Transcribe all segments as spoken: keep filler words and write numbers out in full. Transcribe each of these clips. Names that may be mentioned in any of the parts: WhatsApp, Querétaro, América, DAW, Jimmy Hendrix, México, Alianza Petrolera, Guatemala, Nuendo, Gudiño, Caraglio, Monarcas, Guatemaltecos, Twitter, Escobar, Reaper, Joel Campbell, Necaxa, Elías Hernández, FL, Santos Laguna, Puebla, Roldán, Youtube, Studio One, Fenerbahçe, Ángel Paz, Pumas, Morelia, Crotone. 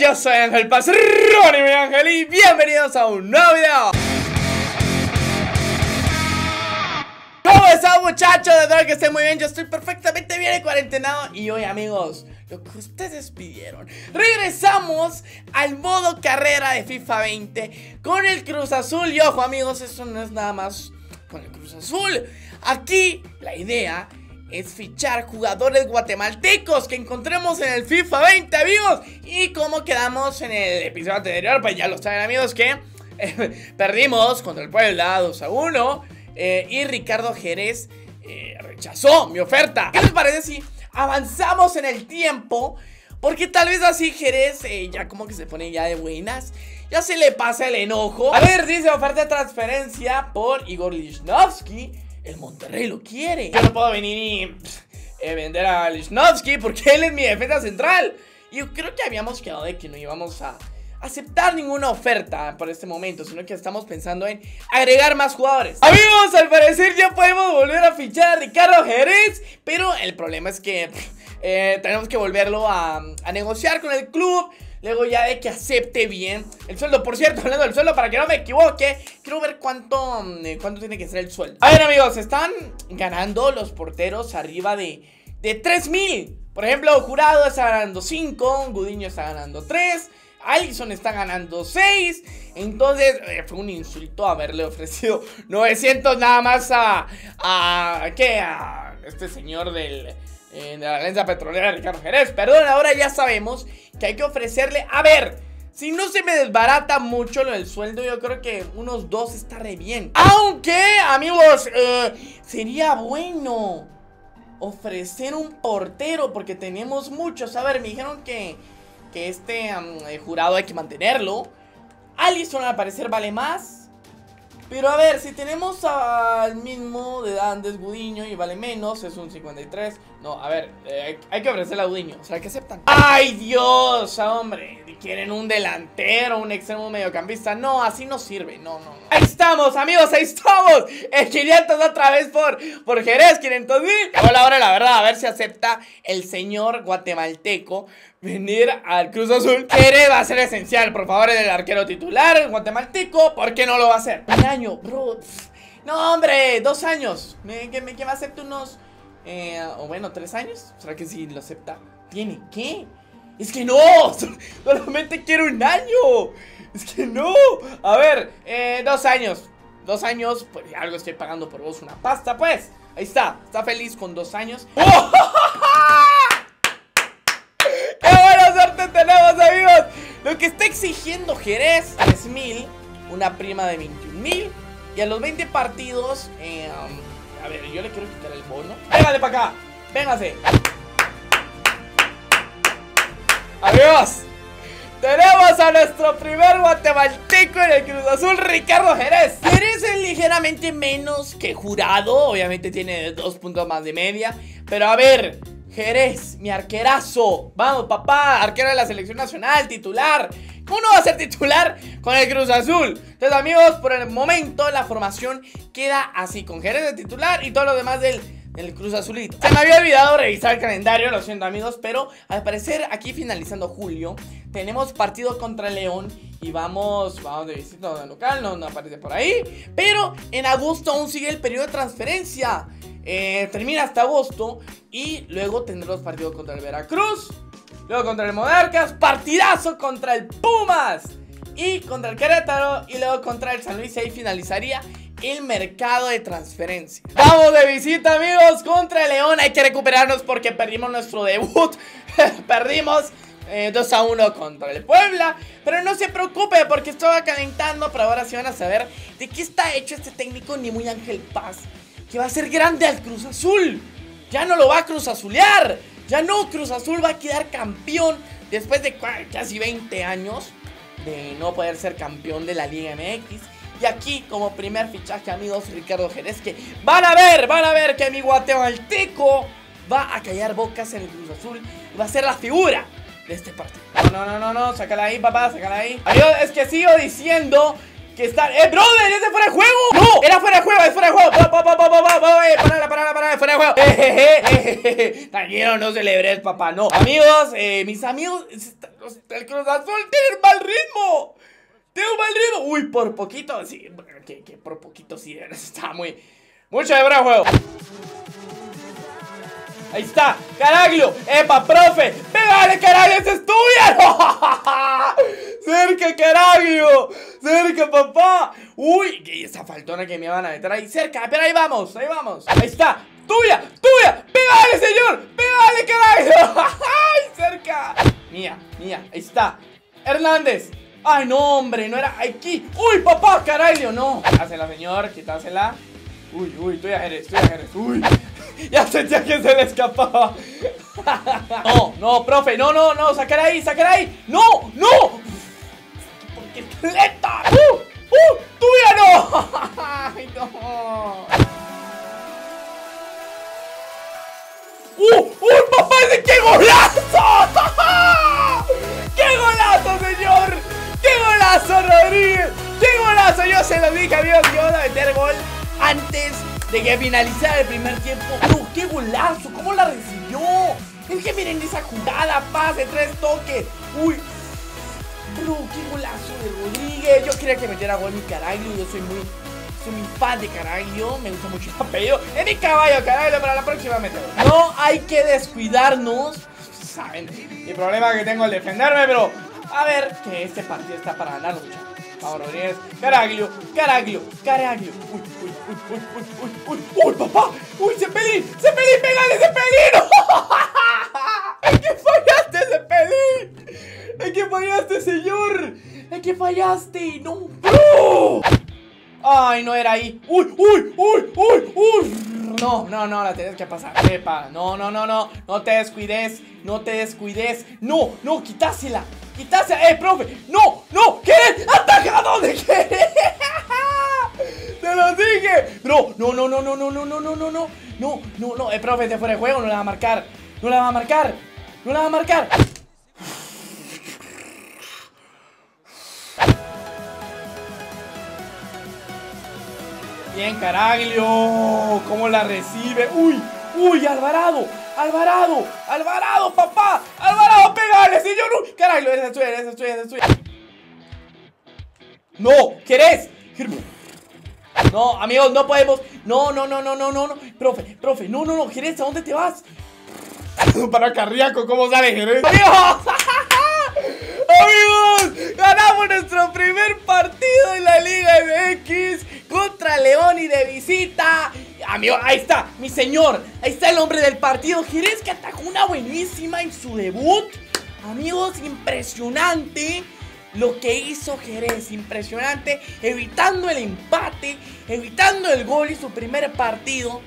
yo soy Ángel Paz, Ronnie, mi ángel, y bienvenidos a un nuevo video. ¿Cómo están, muchachos? De verdad que estén muy bien, yo estoy perfectamente bien en cuarentenado. Y hoy, amigos, lo que ustedes pidieron, regresamos al modo carrera de FIFA veinte con el Cruz Azul. Y ojo, amigos, eso no es nada más con el Cruz Azul. Aquí la idea es fichar jugadores guatemaltecos que encontremos en el FIFA veinte, amigos. Y como quedamos en el episodio anterior, pues ya lo saben, amigos, que eh, perdimos contra el Puebla dos a uno eh, y Ricardo Jerez eh, rechazó mi oferta. ¿Qué les parece si avanzamos en el tiempo? Porque tal vez así Jerez eh, ya como que se pone ya de buenas, ya se le pasa el enojo. A ver, dice oferta de transferencia por Igor Lichnovsky. El Monterrey lo quiere. Yo no puedo venir y pff, eh, vender a Lichnovsky porque él es mi defensa central. Y yo creo que habíamos quedado de que no íbamos a aceptar ninguna oferta por este momento, sino que estamos pensando en agregar más jugadores. Amigos, al parecer ya podemos volver a fichar a Ricardo Jerez, pero el problema es que pff, eh, tenemos que volverlo a, a negociar con el club. Luego ya de que acepte bien el sueldo. Por cierto, hablando del sueldo, para que no me equivoque, quiero ver cuánto, cuánto tiene que ser el sueldo. A ver, amigos, están ganando los porteros arriba de, de tres mil. Por ejemplo, Jurado está ganando cinco, Gudiño está ganando tres, Allison está ganando seis. Entonces, eh, fue un insulto haberle ofrecido novecientos nada más a... a ¿qué? A este señor del... de la Alianza Petrolera, Ricardo Jerez. Perdón, ahora ya sabemos que hay que ofrecerle. A ver, si no se me desbarata mucho lo del sueldo, yo creo que unos dos está re bien. Aunque, amigos, eh, sería bueno ofrecer un portero, porque tenemos muchos. A ver, me dijeron que, que este um, el Jurado hay que mantenerlo. Allison al parecer vale más. Pero a ver, si tenemos al mismo de Andes, Gudiño, y vale menos, es un cincuenta y tres. No, a ver, eh, hay que ofrecerle a Gudiño. O sea, que aceptan. ¡Ay, Dios! Hombre, quieren un delantero, un extremo mediocampista. No, así no sirve. No, no, no. Ahí estamos, amigos, ahí estamos. El quinientos otra vez por, por Jerez, quinientos mil. Ahora, ahora, la verdad, a ver si acepta el señor guatemalteco venir al Cruz Azul. Jerez va a ser esencial, por favor, el arquero titular, el guatemalteco. ¿Por qué no lo va a hacer? Un año, bro. No, hombre, dos años. Me, que, me, que me acepte unos, eh, o bueno, tres años. ¿Será que si lo acepta? ¿Tiene qué? Es que no, solamente quiero un año. Es que no. A ver, eh, dos años. Dos años, pues algo estoy pagando por vos, una pasta, pues. Ahí está, está feliz con dos años. ¡Oh! ¡Qué buena suerte tenemos, amigos! Lo que está exigiendo Jerez, tres mil, una prima de veintiún mil. Y a los veinte partidos, eh, um, a ver, yo le quiero quitar el bono. Véngase para acá, véngase. Amigos, tenemos a nuestro primer guatemalteco en el Cruz Azul, Ricardo Jerez. Jerez es ligeramente menos que Jurado, obviamente tiene dos puntos más de media. Pero a ver, Jerez, mi arquerazo. Vamos, papá, arquero de la selección nacional, titular. ¿Cómo no va a ser titular con el Cruz Azul? Entonces, amigos, por el momento la formación queda así, con Jerez de titular y todo lo demás del... el Cruz Azulito. Se me había olvidado revisar el calendario, lo siento, amigos, pero al parecer aquí finalizando julio tenemos partido contra León y vamos, vamos de visita de local, no, no aparece por ahí. Pero en agosto aún sigue el periodo de transferencia, eh, termina hasta agosto y luego tendremos partido contra el Veracruz, luego contra el Monarcas, partidazo contra el Pumas y contra el Querétaro y luego contra el San Luis. Ahí finalizaría el mercado de transferencia. Vamos de visita, amigos, contra el León. Hay que recuperarnos porque perdimos nuestro debut. Perdimos eh, dos a uno contra el Puebla. Pero no se preocupe porque esto va calentando. Pero ahora sí van a saber de qué está hecho este técnico, ni muy Ángel Paz, que va a ser grande al Cruz Azul. Ya no lo va a cruzazulear. Ya no, Cruz Azul va a quedar campeón después de casi veinte años de no poder ser campeón de la Liga M X. Y aquí como primer fichaje, amigos, Ricardo Jerez, que van a ver, van a ver que mi guatemalteco va a callar bocas en el Cruz Azul y va a ser la figura de este partido. No, no, no, no, sácala ahí, papá, sácala ahí. Amigos, es que sigo diciendo que está... ¡Eh, brother! ¡Ese fuera de juego! ¡No! ¡Era fuera de juego! ¡Es fuera de juego! ¡Pa, pa, pa, pa, pa, pa! ¡Eh, parala, parala, parala! ¡Fuera de juego! ¡Eh, eh, eh! Tranquilo, no celebres, papá, no. Amigos, eh, mis amigos... Cruz, el Cruz Azul tiene un mal ritmo. Tiene un mal ritmo. Uy, por poquito. Sí, que, que por poquito sí. Está muy... Mucho de bravo, juego. Ahí está, Caraglio. Epa, profe. ¡Pégale, Caraglio! ¡Se estudia! ¡Cerca, Caraglio! ¡Cerca, papá! Uy, que esa faltona que me van a meter ahí. Cerca, pero ahí vamos, ahí vamos. Ahí está. ¡Tuya! ¡Tuya! ¡Pégale, señor! ¡Pégale, Caraglio! ¡Ay, cerca! Mía, mía, ahí está. Hernández. ¡Ay, no, hombre! No era aquí. ¡Uy, papá! ¡Caraglio! No. Quítasela, señor, quítasela. Uy, uy, tú ya eres, tú ya eres. Uy, ya sentía que se le escapaba. No, no, profe, no, no, no, sacar ahí, sacar ahí. No, no. ¿Por qué lenta? ¡Uh! ¡Uh! ¡Tú ya no! ¡Ay, no! ¡Uh! ¡Uh, papá! ¡Qué golazo! ¡Qué golazo, señor! ¡Qué golazo, Rodríguez! ¡Qué golazo! Yo se lo dije, amigos, que van a meter gol antes de que finalizara el primer tiempo. ¡Oh, qué golazo! ¿Cómo la recibió? Es que miren esa jugada, pase, tres toques. ¡Uy! Bro, qué golazo de Rodríguez. Yo quería que metiera gol mi Caraglio. Yo soy muy, soy muy fan de Caraglio. Me gusta mucho el apellido. Es mi caballo, Caraglio, para la próxima meter. No hay que descuidarnos. Saben, el problema que tengo es defenderme, pero a ver, que este partido está para ganar, muchachos. Vamos, Rodríguez. Caraglio, Caraglio, Caraglio. Uy, uy, uy, uy, uy, uy, uy, uy, papá. Uy, Cepelín, Cepelín, pégale, Cepelín. ¿En qué fallaste, Cepelín? ¿En qué fallaste, señor? ¿En qué fallaste? No, bro. Ay, no era ahí. Uy, uy, uy, uy, uy. No, no, no, la tenés que pasar. Epa, no, no, no, no. No te descuides, no te descuides. No, no, quitásela. Quitarse, eh, profe, no, no, Jerez, ataca, ¿a dónde, Jerez? Te lo dije, no, no, no, no, no, no, no, no, no, no, no, no, no, no, eh, profe, te fuera de juego, no la va a marcar, no la va a marcar, no la va a marcar. Bien, Caraglio, cómo la recibe, uy, uy, Alvarado. Alvarado, Alvarado, papá, Alvarado, pégale, señor. Uy, Caraglio, esa es tuya, esa es tuya, esa es tuya. No, ¿querés? No, amigos, no podemos. No, no, no, no, no, no, no. Profe, profe, no, no, no, Jerez, ¿a dónde te vas? Para Carriaco, ¿cómo sale Jerez? ¡Amigos! ¡Amigos! Ganamos nuestro primer partido en la Liga M X contra León y de visita. Amigo, ahí está, mi señor. Ahí está el hombre del partido, Jerez, que atajó una buenísima en su debut. Amigos, impresionante lo que hizo Jerez. Impresionante, evitando el empate, evitando el gol y su primer partido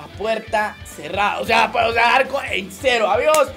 a puerta cerrada. O sea, o sea, arco en cero, amigos.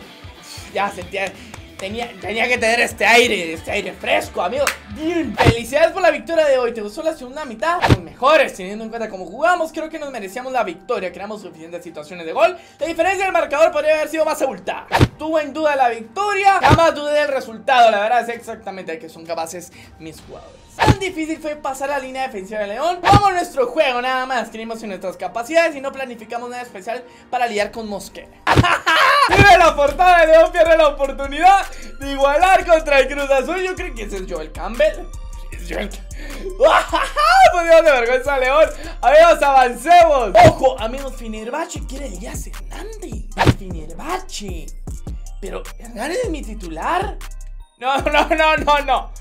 Ya sentía... Tenía, tenía que tener este aire, este aire fresco, amigos. Bien. Felicidades por la victoria de hoy. ¿Te gustó la segunda mitad? Los mejores, teniendo en cuenta cómo jugamos, creo que nos merecíamos la victoria. Creamos suficientes situaciones de gol. La diferencia del marcador podría haber sido más abultada. Tuvo en duda la victoria, jamás dudé del resultado. La verdad es exactamente de que son capaces mis jugadores. Tan difícil fue pasar la línea defensiva de León. Vamos a nuestro juego, nada más. Creímos en nuestras capacidades y no planificamos nada especial para lidiar con Mosquera. Mira la portada, León pierde la oportunidad de igualar contra el Cruz Azul. Yo creo que ese es Joel Campbell. Es Joel Campbell. Pues Dios, de vergüenza, León. Amigos, avancemos. Ojo, amigos, Fenerbahçe quiere Elías Hernández. Fenerbahçe. Pero, ¿Hernández es mi titular? No, no, no, no, no.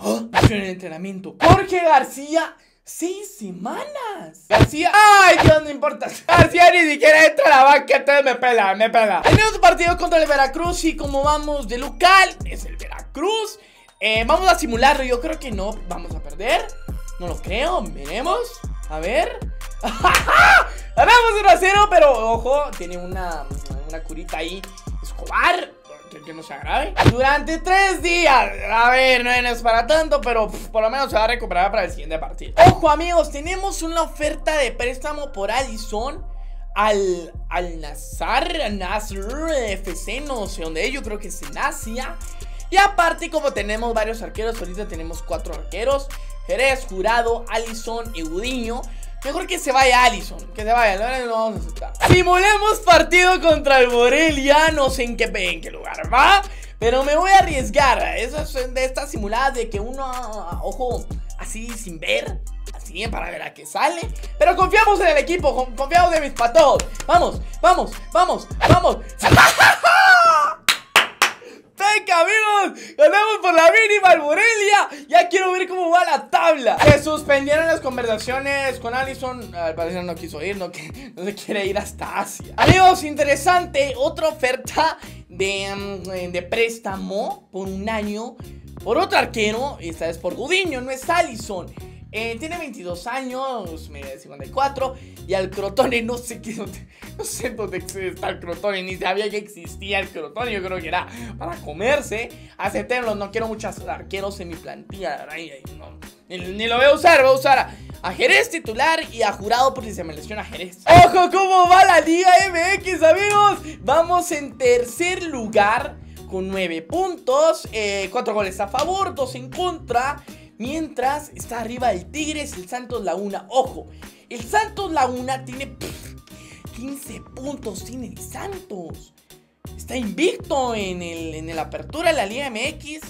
Oh, en el entrenamiento. Jorge García, seis semanas. García, ay, Dios, no importa. García ni siquiera entra a la banca, entonces me pela, me pela. Tenemos un partido contra el Veracruz y como vamos de local, es el Veracruz. Eh, vamos a simularlo, yo creo que no vamos a perder. No lo creo, veremos. A ver. Ganamos uno a cero, pero ojo, tiene una, una curita ahí. Escobar. Que no se agrave. Durante tres días. A ver, no es para tanto, pero pff, por lo menos se va a recuperar para el siguiente partido. Ojo, amigos, tenemos una oferta de préstamo por Allison Al, al Nasr, Al Nasr F C, no sé dónde. Yo creo que es en Asia. Y aparte, como tenemos varios arqueros, ahorita tenemos cuatro arqueros: Jerez, Jurado, Allison y Gudiño. Mejor que se vaya Allison, que se vaya, no lo vamos a aceptar. Simulemos partido contra el Morelia, no sé en qué, en qué lugar va, Pero me voy a arriesgar. Esas de estas simuladas de que uno a ojo así sin ver, así para ver a qué sale. Pero confiamos en el equipo, confiamos en mis patos. Vamos, vamos, vamos, vamos. ¡Venga, amigos! ¡Ganamos por la mínima al Morelia! ¡Ya quiero ver cómo va la tabla! Se suspendieron las conversaciones con Allison. Al parecer no quiso ir, no, que, no se quiere ir hasta Asia. Amigos, interesante. Otra oferta de, de préstamo por un año por otro arquero. Esta vez por Gudiño, no es Allison. Eh, tiene veintidós años, media cincuenta y cuatro. Y al Crotone, no sé qué, no sé dónde está el Crotone. Ni sabía que existía el Crotone. Yo creo que era para comerse. Aceptémoslo, no quiero muchos arqueros en mi plantilla. Ay, ay, no. ni, ni lo voy a usar, voy a usar a, a Jerez titular y a Jurado por si se me lesiona Jerez. ¡Ojo cómo va la Liga M X, amigos! Vamos en tercer lugar con nueve puntos, eh, cuatro goles a favor, dos en contra. Mientras está arriba el Tigres, el Santos Laguna. Ojo, el Santos Laguna tiene quince puntos, tiene el Santos. Está invicto en el, en el apertura de la Liga M X.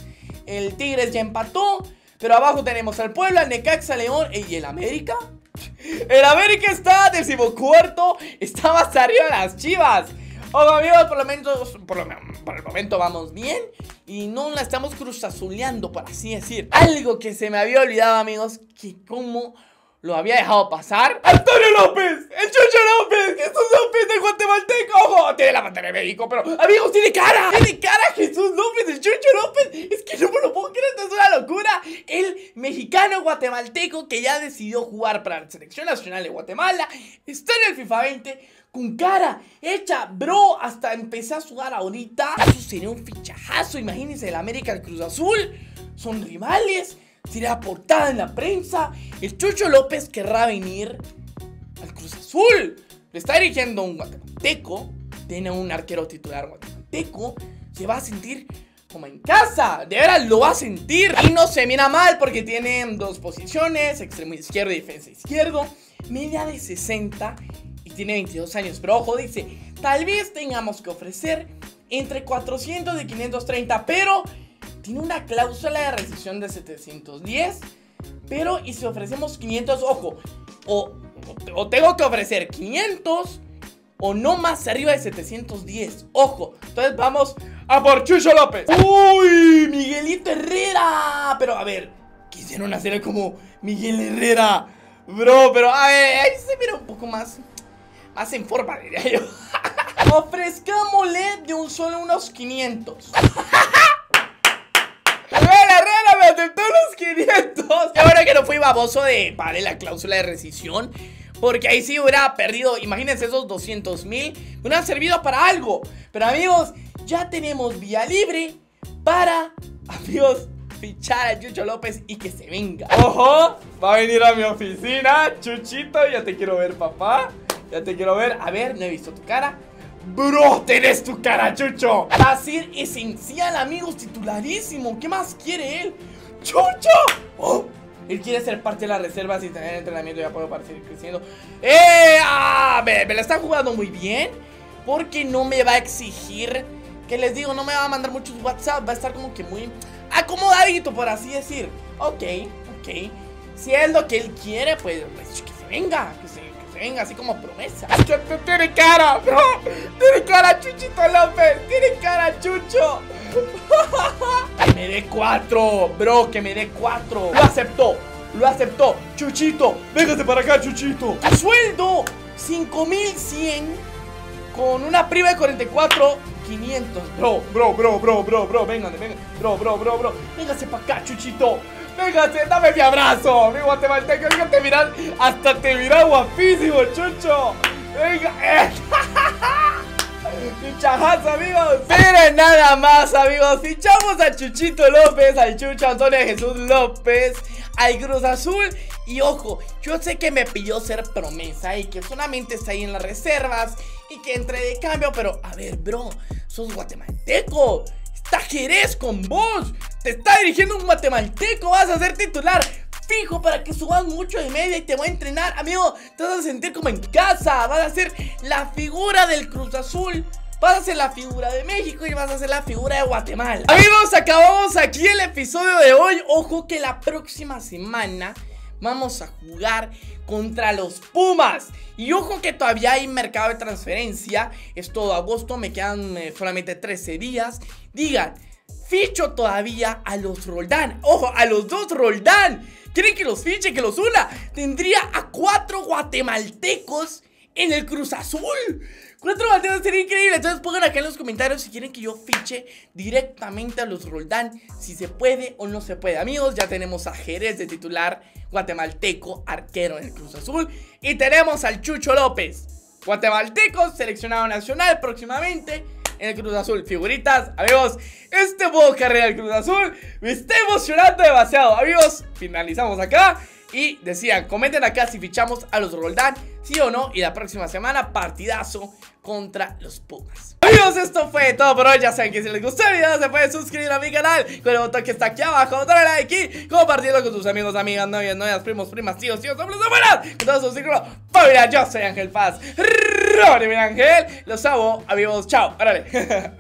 El Tigres ya empató, pero abajo tenemos al Puebla, el Necaxa, León y el América. El América está decimocuarto, está más arriba de las Chivas. Ojo amigos, por lo menos, por, lo, por el momento vamos bien. Y no la estamos cruzazuleando, por así decir. Algo que se me había olvidado, amigos, que como lo había dejado pasar. ¡Antonio López! ¡El Chucho López! ¡Jesús López de Guatemalteco! ¡Ojo! Tiene la pantalla de México, pero... ¡Amigos, tiene cara! ¡Tiene cara Jesús López! ¡El Chucho López! Es que no me lo puedo creer, esta es una locura. El mexicano guatemalteco que ya decidió jugar para la Selección Nacional de Guatemala está en el FIFA veinte... Con cara hecha, bro, hasta empecé a sudar ahorita. Eso sería un fichajazo, imagínense, el América, el Cruz Azul, son rivales, sería portada en la prensa. El Chucho López querrá venir al Cruz Azul. Le está dirigiendo un guatemalteco, tiene un arquero titular guatemalteco, se va a sentir como en casa, de veras lo va a sentir. Y no se mira mal porque tiene dos posiciones, extremo izquierdo y defensa izquierdo, media de sesenta. Tiene veintidós años, pero ojo, dice, tal vez tengamos que ofrecer entre cuatrocientos y quinientos treinta, pero tiene una cláusula de rescisión de setecientos diez, pero y si ofrecemos quinientos, ojo, o, o tengo que ofrecer quinientos o no más arriba de setecientos diez, ojo, entonces vamos a por Chucho López. ¡Uy, Miguelito Herrera! Pero a ver, quisieron hacer como Miguel Herrera, bro, pero a ver, ahí se mira un poco más... Hacen forma, diría yo. Ofrezcámosle de un solo unos quinientos. La Herrera me aceptó unos quinientos. Y ahora que no fui baboso de pagarle la cláusula de rescisión, porque ahí sí hubiera perdido, imagínense esos doscientos mil, me hubieran servido para algo. Pero amigos, ya tenemos vía libre para, amigos, fichar a Chucho López y que se venga. Ojo, va a venir a mi oficina, Chuchito, ya te quiero ver, papá. Ya te quiero ver, a ver, no he visto tu cara. Bro, tenés tu cara, Chucho. Va a ser esencial, amigos, titularísimo. ¿Qué más quiere él? ¡Chucho! Oh, él quiere ser parte de las reservas y tener entrenamiento y apoyo para seguir creciendo. ¡Eh! Ah, me, me la está jugando muy bien. Porque no me va a exigir, que les digo, no me va a mandar muchos WhatsApp. Va a estar como que muy acomodadito, por así decir. Ok, ok. Si es lo que él quiere, pues, pues que se venga, que se venga. Venga, así como promesa. Tiene cara, bro. Tiene cara, Chuchito López. Tiene cara, Chucho. Que me dé cuatro, bro. Que me dé cuatro. Lo aceptó, lo aceptó. Chuchito, véngase para acá, Chuchito. A sueldo, cinco mil cien. Con una prima de cuarenta y cuatro mil quinientos, bro. Bro, bro, bro, bro, bro. Véngase, véngase. Bro, bro, bro, bro. Véngase para acá, Chuchito. Véngase, dame mi abrazo, mi guatemalteco, venga, te miras, hasta te miras guapísimo, Chucho. Venga, eh. Fichajazo, amigos. Pero nada más, amigos, fichamos a Chuchito López, al Chucho Antonio Jesús López, al Cruz Azul. Y ojo, yo sé que me pidió ser promesa y que solamente está ahí en las reservas y que entre de cambio, pero a ver, bro, sos guatemalteco. Está Jerez con vos. Te está dirigiendo un guatemalteco. Vas a ser titular fijo para que subas mucho de media y te voy a entrenar. Amigo, te vas a sentir como en casa. Vas a ser la figura del Cruz Azul vas a ser la figura de México y vas a ser la figura de Guatemala. Amigos, acabamos aquí el episodio de hoy. Ojo que la próxima semana vamos a jugar contra los Pumas. Y ojo que todavía hay mercado de transferencia. Es todo agosto, me quedan eh, solamente trece días. Digan, ficho todavía a los Roldán. Ojo, a los dos Roldán. ¿Quieren que los fiche, que los una? Tendría a cuatro guatemaltecos en el Cruz Azul. Cuatro guatemaltecos, sería increíble. Entonces pongan acá en los comentarios si quieren que yo fiche directamente a los Roldán, si se puede o no se puede. Amigos, ya tenemos a Jerez de titular, guatemalteco, arquero en el Cruz Azul. Y tenemos al Chucho López, guatemalteco, seleccionado nacional próximamente en el Cruz Azul. Figuritas, amigos, este modo carrera del Cruz Azul me está emocionando demasiado. Amigos, finalizamos acá. Y decían, comenten acá si fichamos a los Roldán, sí o no. Y la próxima semana, partidazo contra los Pumas. Amigos, esto fue todo por hoy. Ya saben que si les gustó el video, se pueden suscribir a mi canal con el botón que está aquí abajo, darle like y compartirlo con sus amigos, amigas, novias, novias, primos, primas, tíos, tíos, hombres, abuelas, con todo su círculo familiar. Yo soy Ángel Paz, Rony Miguel Ángel. Los amo, amigos, chao, órale.